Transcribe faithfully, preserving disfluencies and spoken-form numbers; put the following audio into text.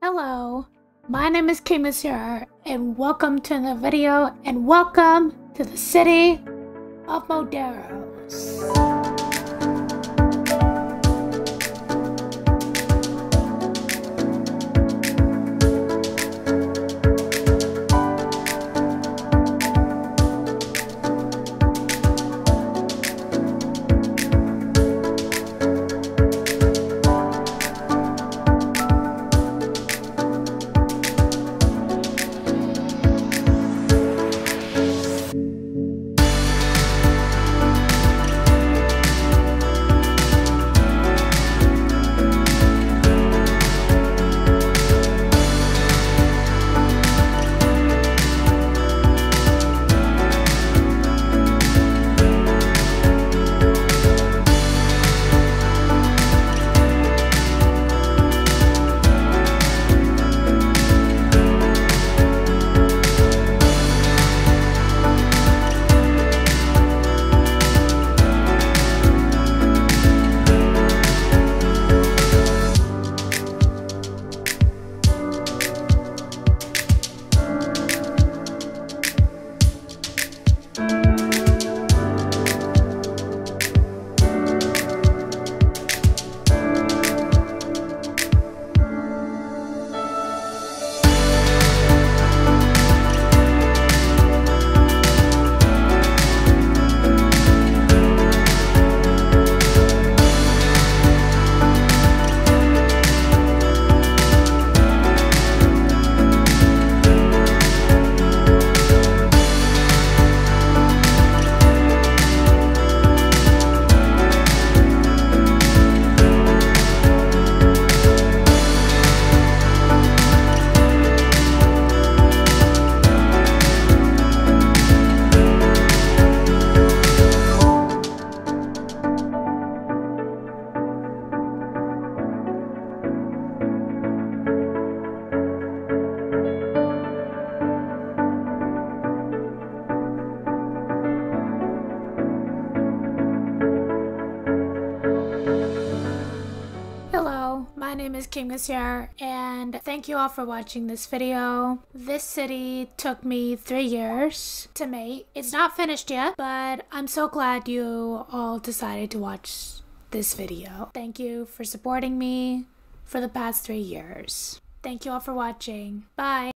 Hello, my name is Kingmounseir, and welcome to another video, and welcome to the city of Moderos. My name is Kingmounseir, and thank you all for watching this video. This city took me three years to make. It's not finished yet, but I'm so glad you all decided to watch this video. Thank you for supporting me for the past three years. Thank you all for watching. Bye.